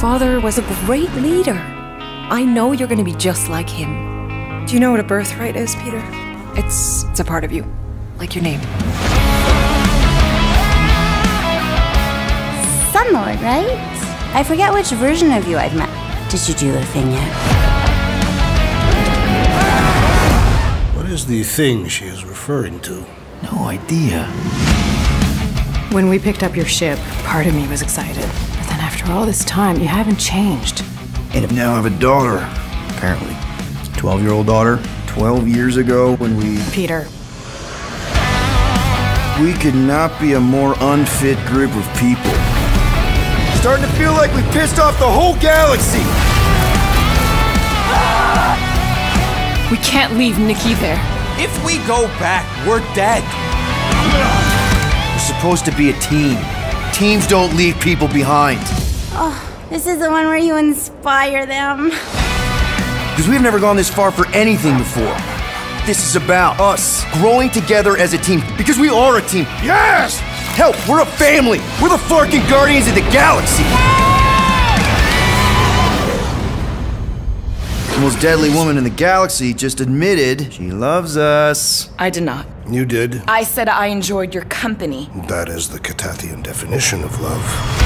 father was a great leader. I know you're going to be just like him. Do you know what a birthright is, Peter? It's a part of you, like your name. Star-Lord, right? I forget which version of you I've met. Did you do the thing yet? What is the thing she is referring to? No idea. When we picked up your ship, part of me was excited. But then after all this time, you haven't changed. And now I have a daughter, apparently. 12-year-old daughter. 12 years ago when we... Peter. We could not be a more unfit group of people. Starting to feel like we pissed off the whole galaxy! We can't leave Nikki there. If we go back, we're dead. We're supposed to be a team. Teams don't leave people behind. Oh, this is the one where you inspire them. Because we've never gone this far for anything before. This is about us growing together as a team, because we are a team. Yes! Help, we're a family. We're the fucking Guardians of the Galaxy. The most deadly woman in the galaxy just admitted she loves us. I did not. You did. I said I enjoyed your company. That is the Katathian definition of love.